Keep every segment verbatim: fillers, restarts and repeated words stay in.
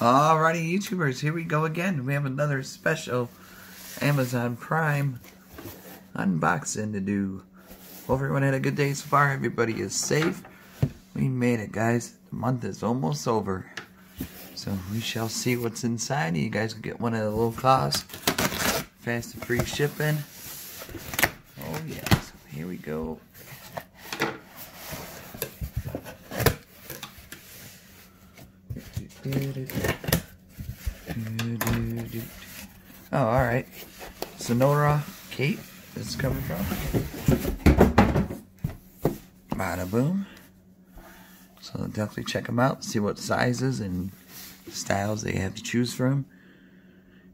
Alrighty, YouTubers, here we go again. We have another special Amazon Prime unboxing to do. Hope everyone had a good day so far. Everybody is safe. We made it, guys. The month is almost over. So we shall see what's inside. You guys can get one at a low cost. Fast and free shipping. Oh, yes. Here we go. Oh, alright. SONORO Kate, this is coming from. Bada boom. So definitely check them out, see what sizes and styles they have to choose from.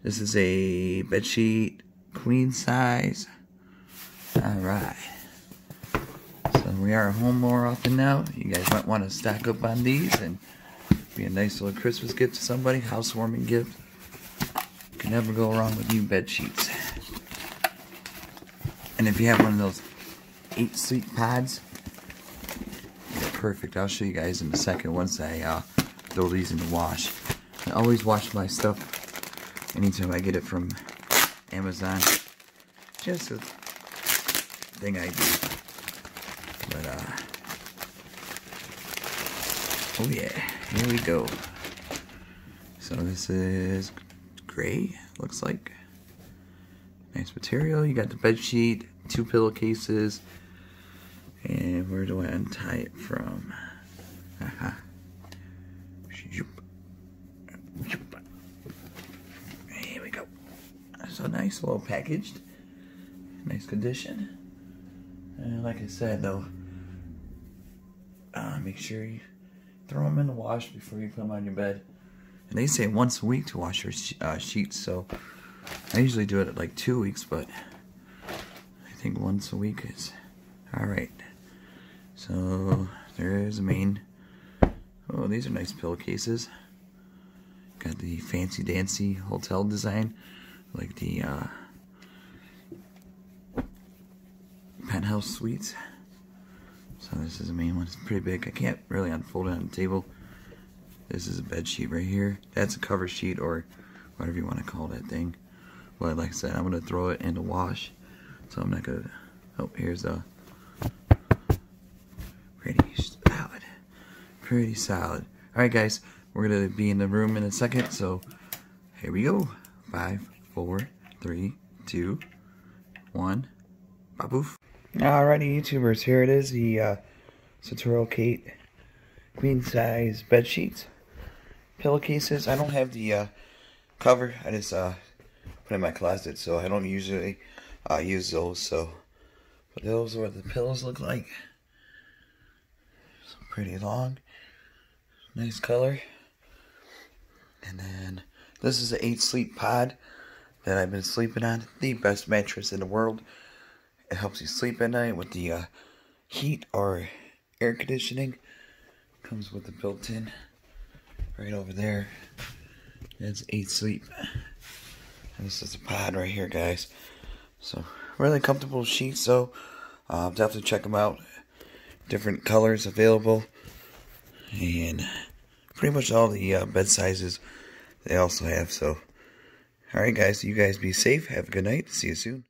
This is a bedsheet queen size. Alright. So we are home more often now. You guys might want to stock up on these and be a nice little Christmas gift to somebody, housewarming gift. Can never go wrong with new bed sheets. And if you have one of those eight sleep pods, they're perfect. I'll show you guys in a second once I uh, throw these in the wash. I always wash my stuff anytime I get it from Amazon. Just a thing I do. But, uh, oh yeah, here we go. So this is gray, looks like. Nice material. You got the bed sheet, two pillowcases, and where do I untie it from? Haha. Here we go. So nice, well packaged. Nice condition. And like I said though, uh, make sure you throw them in the wash before you put them on your bed. And they say once a week to wash your uh, sheets, so I usually do it at like two weeks, but I think once a week is alright. So there is a main. Oh, these are nice pillowcases. Got the fancy dancy hotel design, like the uh, penthouse suites. So this is the main one. It's pretty big. I can't really unfold it on the table. This is a bed sheet right here. That's a cover sheet or whatever you want to call that thing. But like I said, I'm going to throw it in the wash. So I'm not going to... Oh, here's a... Pretty solid. Pretty solid. Alright guys, we're going to be in the room in a second. So here we go. Five, four, three, two, one. Baboof. Alrighty, YouTubers, here it is, the uh, SONORO Kate queen size bed sheets, pillowcases. I don't have the uh, cover, I just uh, put in my closet, so I don't usually uh, use those. So, but those are what the pillows look like. So pretty long, nice color. And then this is the eight sleep pod that I've been sleeping on, the best mattress in the world. It helps you sleep at night with the uh, heat or air conditioning. Comes with the built-in right over there. That's eight sleep. And this is a pod right here, guys. So really comfortable sheets, though. Uh, definitely check them out. Different colors available, and pretty much all the uh, bed sizes they also have. So, all right, guys. You guys be safe. Have a good night. See you soon.